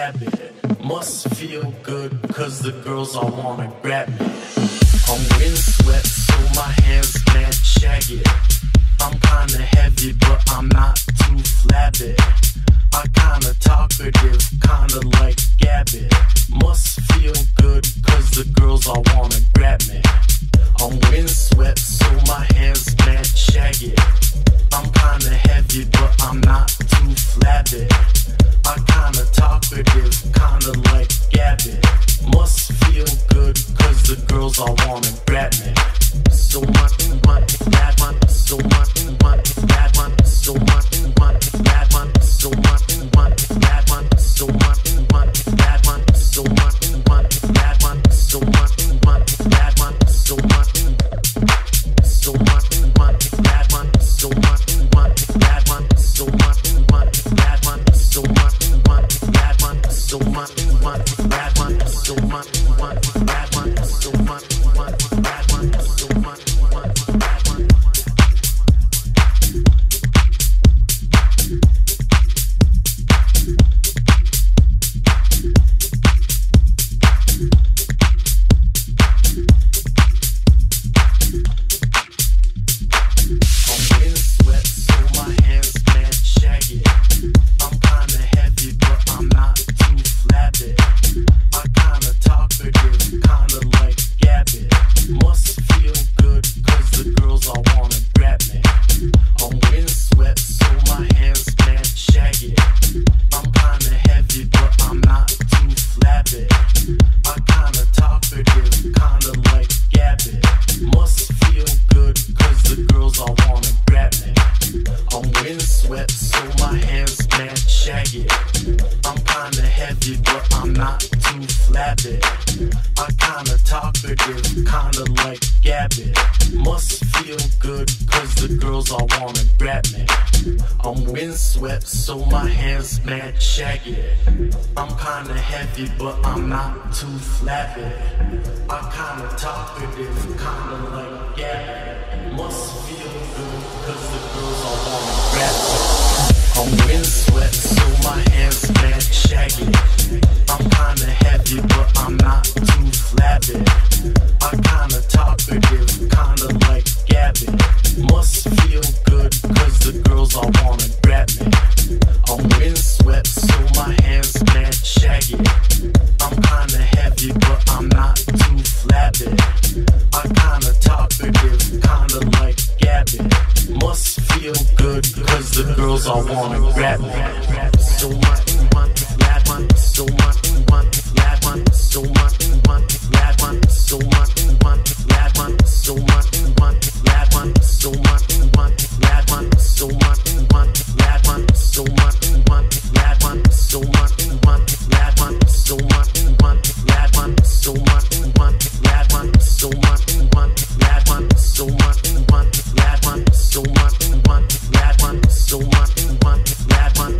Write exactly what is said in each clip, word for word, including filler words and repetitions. stab it. Must feel good, cause the girls all wanna grab me. I'm windswept, so my hair's mad shaggy. I'm kinda heavy, but I'm not too flabby. I kinda talkative, kinda like Gabby. Must feel good, cause the girls all wanna grab me. I'm windswept, so my hair's mad shaggy. I'm kinda heavy, but I'm not too flabby. I kinda talkative, kinda like Gabby. Must feel good, cause the girls all wanna grab me. So much in my bad one, so much in my bad one, so much in my bad one, so much in my bad one, so much in my bad one, so much in my bad one, so much in my bad one, so much in so much in my bad one, so much in my bad one, so much in my bad one, so much in my bad one, so much in my bad one, so much in my bad one, so much in my bad one, so much in my bad one. But I'm not too flabby. I'm kinda talkative, kinda like Gabby. Must feel good, cause the girls all wanna grab me. I'm windswept, so my hair's mad shaggy. I'm kinda heavy, but I'm not too flabby. I'm kinda talkative, kinda like Gabby. Must feel good, cause the girls all wanna grab me. I'm windswept, so my hair's mad shaggy. I'm kinda heavy, but I'm not too flabby. I'm kinda talkative, kinda like Gabby. Must feel good, cause the girls all wanna grab me. So much in one, flat one, so much in one, flat one, so much in one, flat one, so much in one, flat one, so much in one, flat one, so much in one, flat one, so much in one, flat one, so much in one, flat one, so much in one, flat one, so much in one, flat one, so much in one, flat one, so much in one, flat one, so much in one, flat one, so much in one, flat one, so much in one, flat one,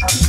Fuck me.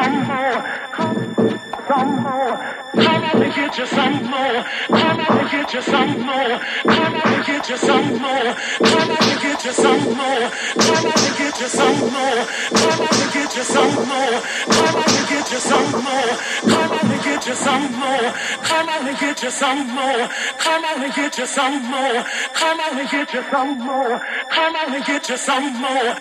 some more. Come, some more. Come up and get you some more. Come up and get you some more. Come up and get you some more. Come up and get you some more. Come up and get you some more. Come up and get you some more. Come up and get you some more. Come up and get you some more. Come up and get you some more. Come up and get you some more. Come up and get you some more. Come up and get you some more. Some more, some more,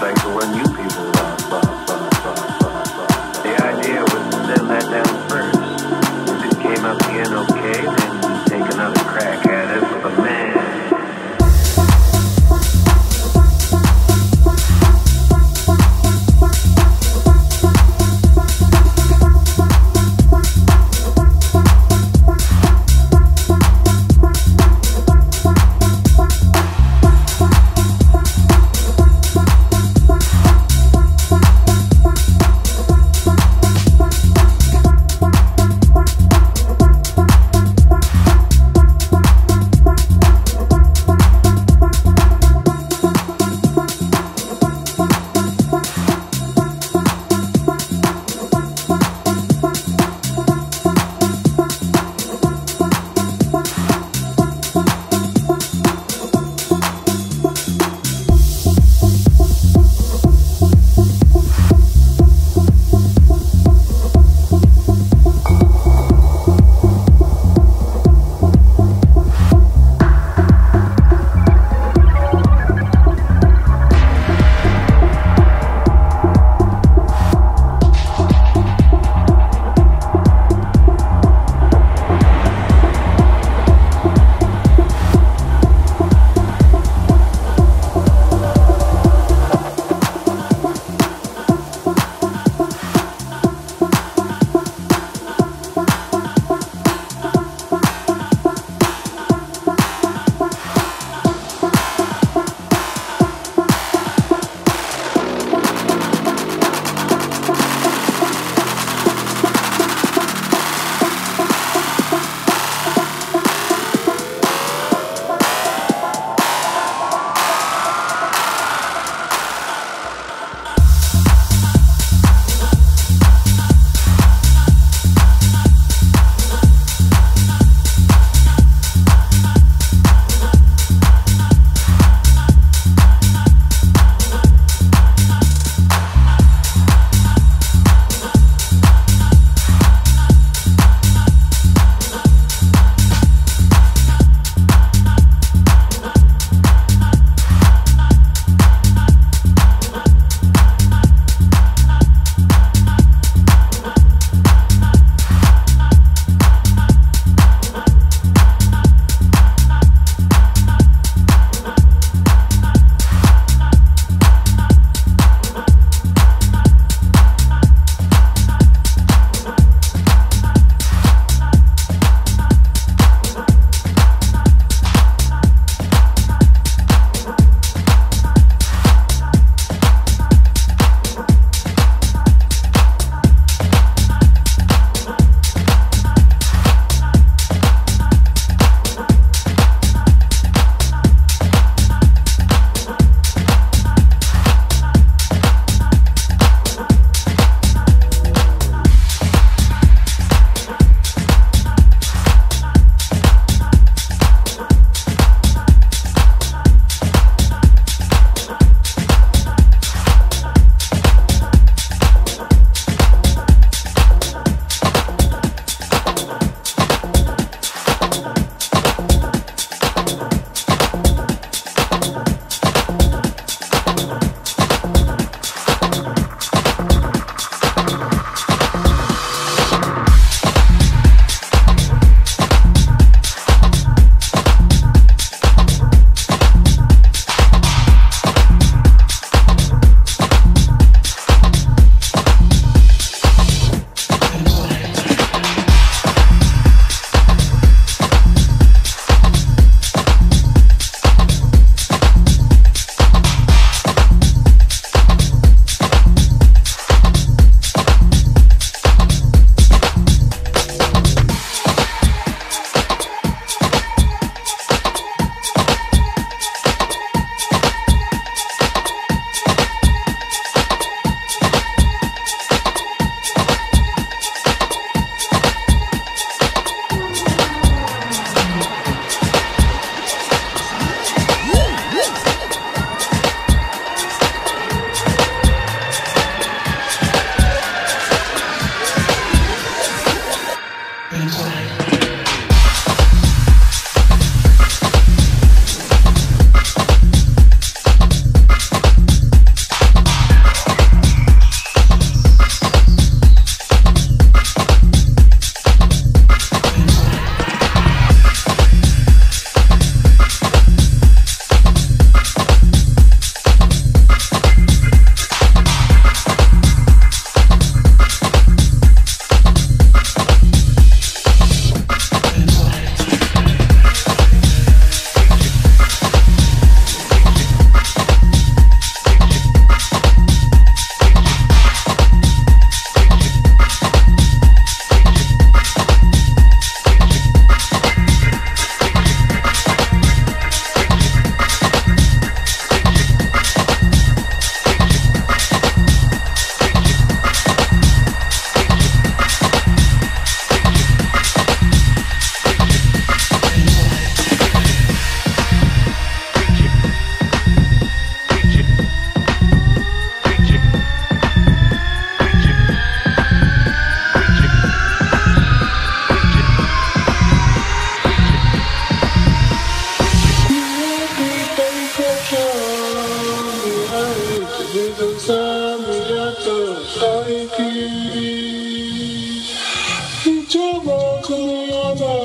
like the one you people love, love, love, love, love, love. The idea was to let them first. If it came up again okay, then we'd take another crack at it, but man...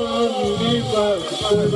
Class war. If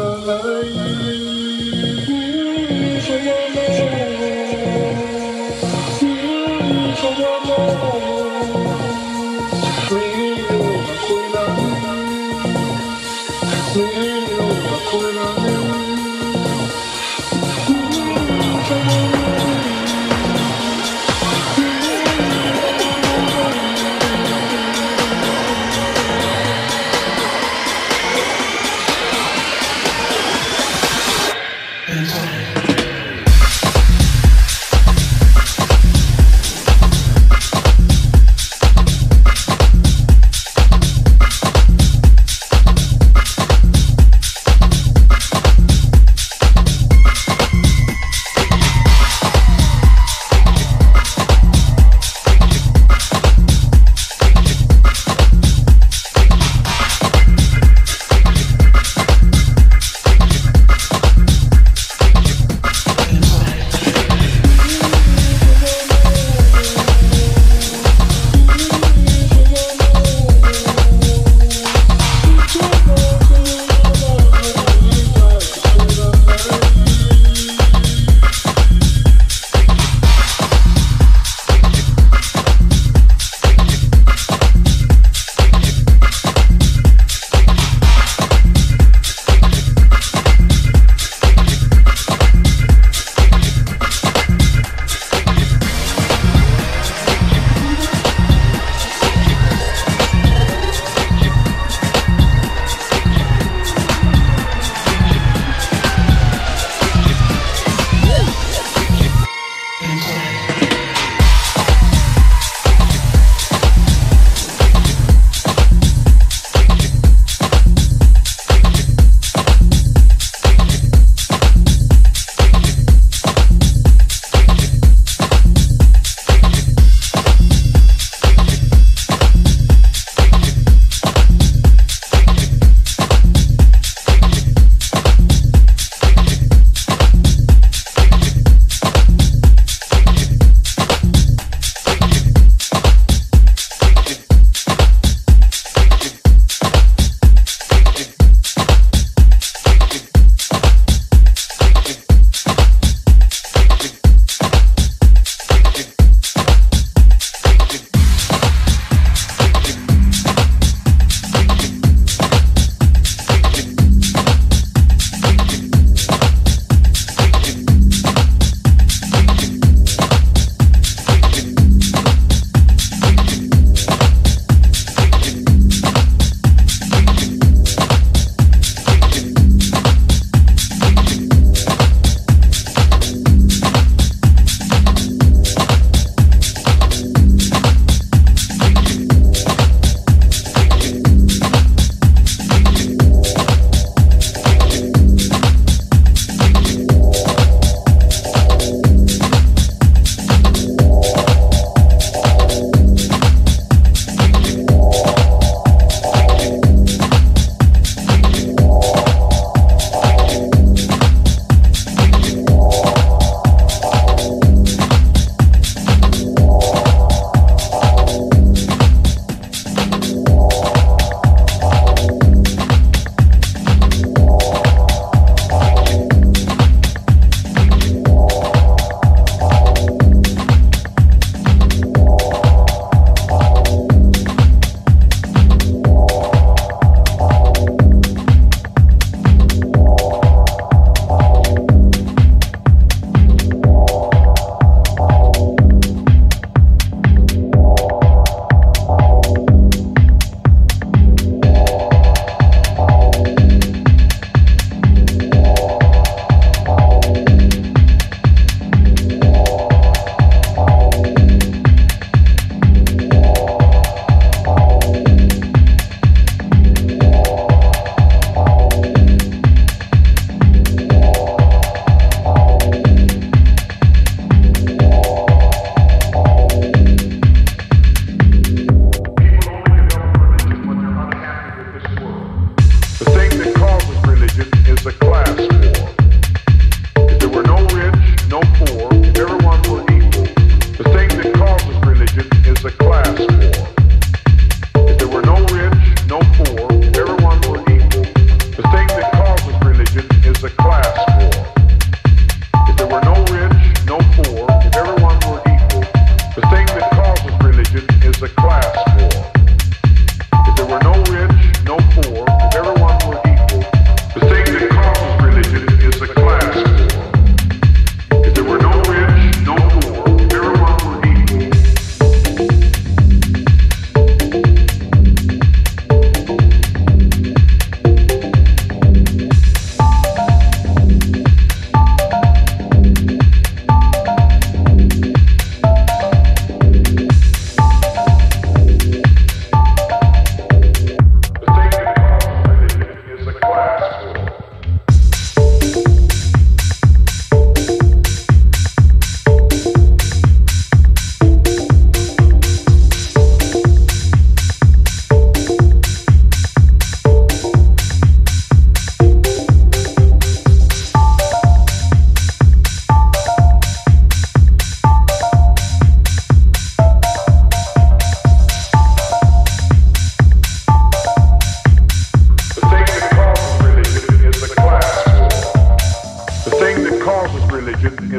there were no rich, no poor, everyone were equal,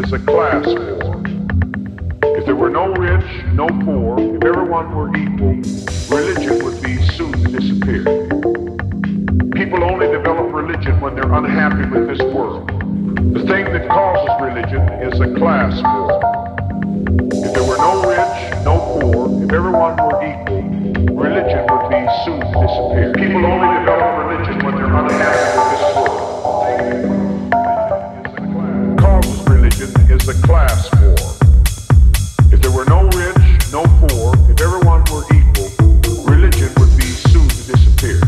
is a class war. If there were no rich, no poor, if everyone were equal, religion would be soon to disappear. People only develop religion when they're unhappy with this world. The thing that causes religion is a class war. If there were no rich, no poor, if everyone were equal, religion would be soon to disappear. People only develop religion when they're unhappy with this world. Causes religion is a class war. If there were no rich, no poor, if everyone were equal, religion would be soon to disappear.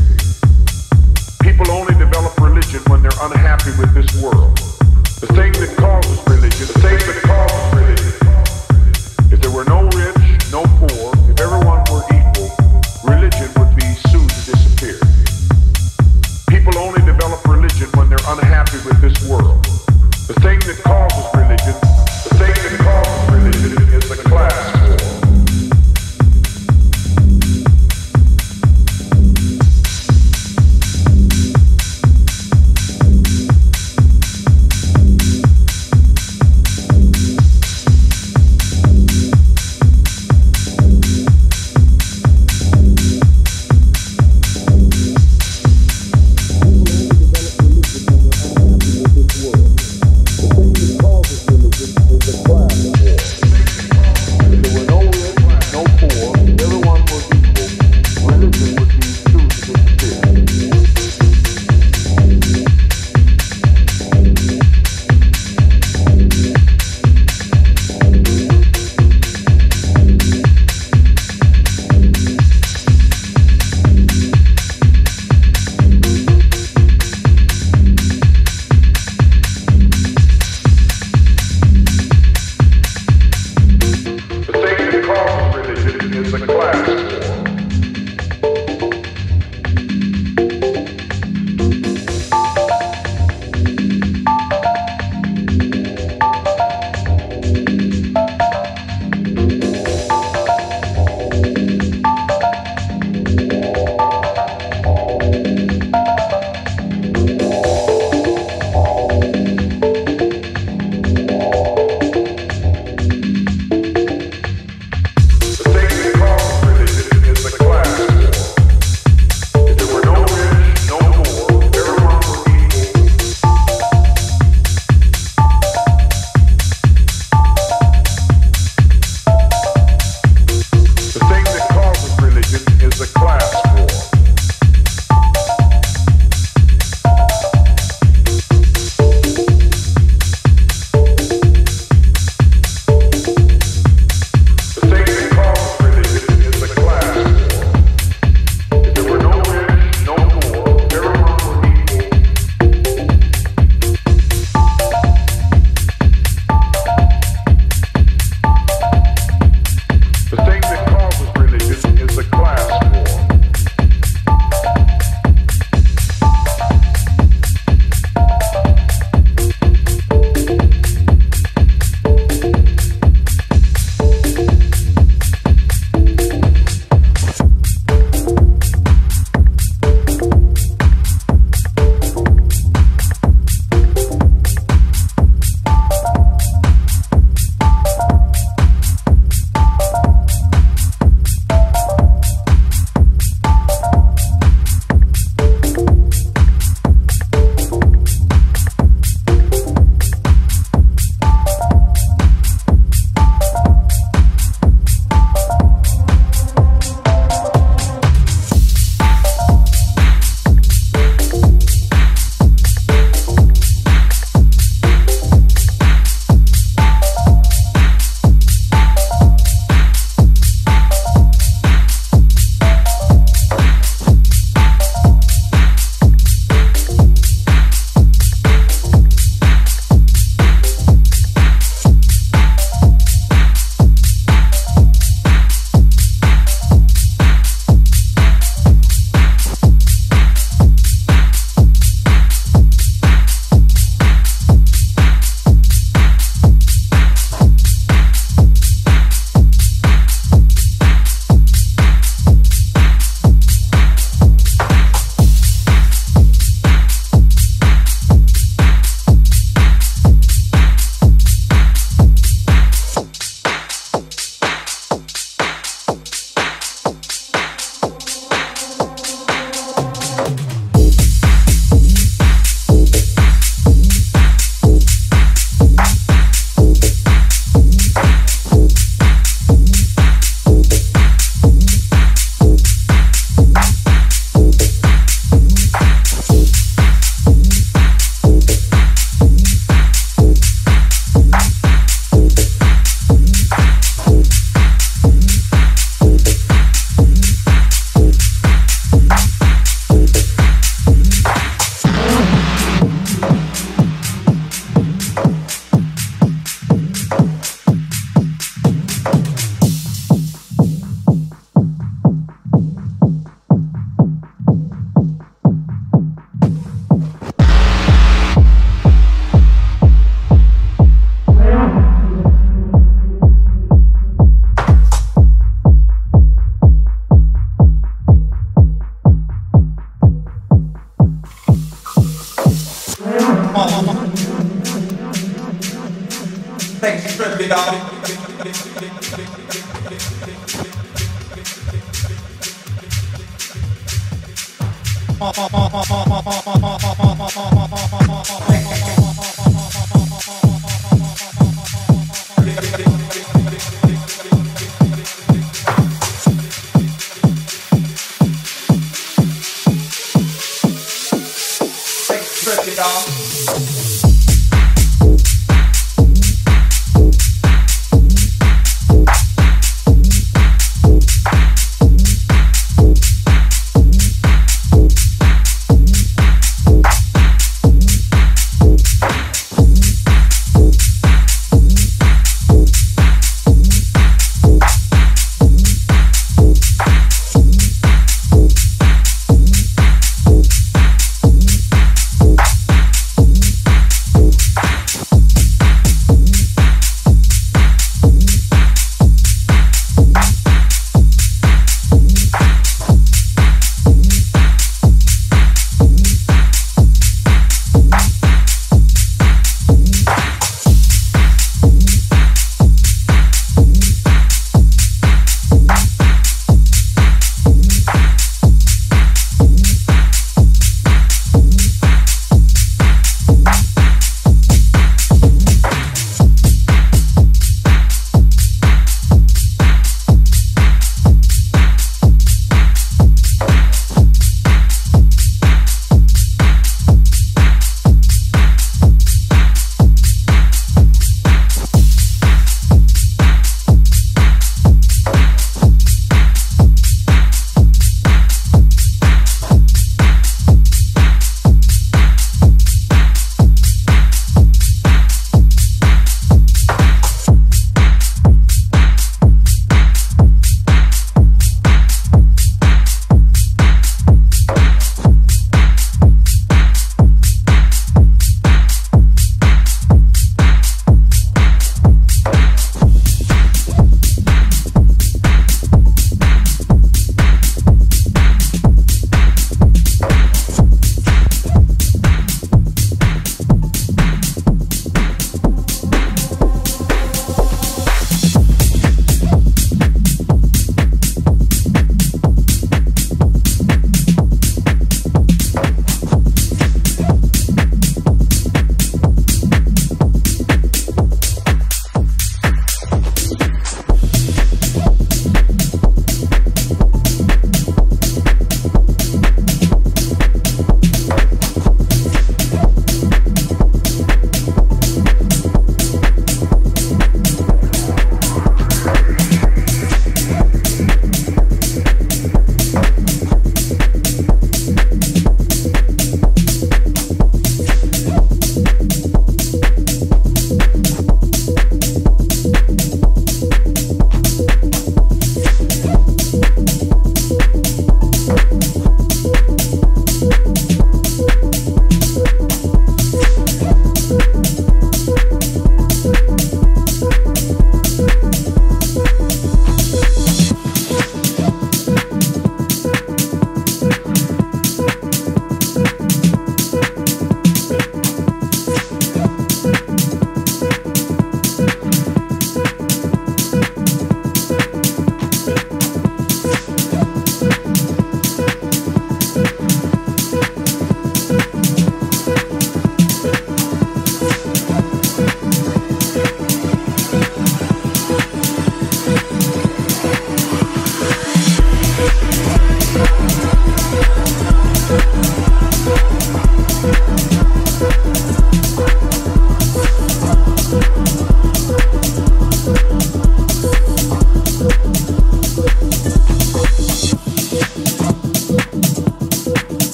People only develop religion when they're unhappy with this world. The thing that causes religion, the thing that causes religion. If there were no rich, no poor, if everyone were equal, religion would be soon to disappear. People only develop religion when they're unhappy with this world. The thing that causes religion, the thing that causes religion is a class war. Thank you.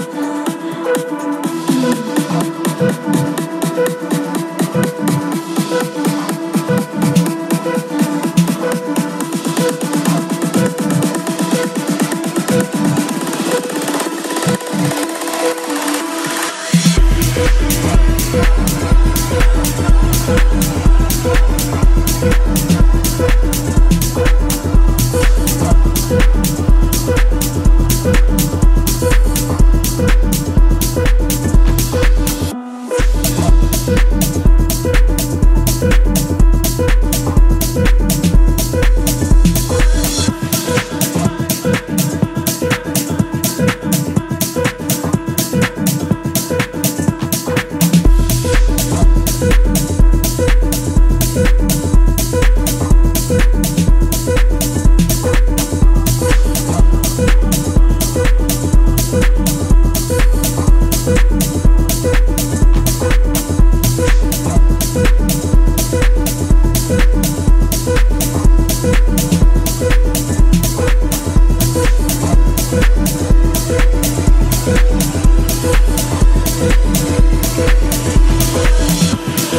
We'll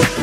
be right back.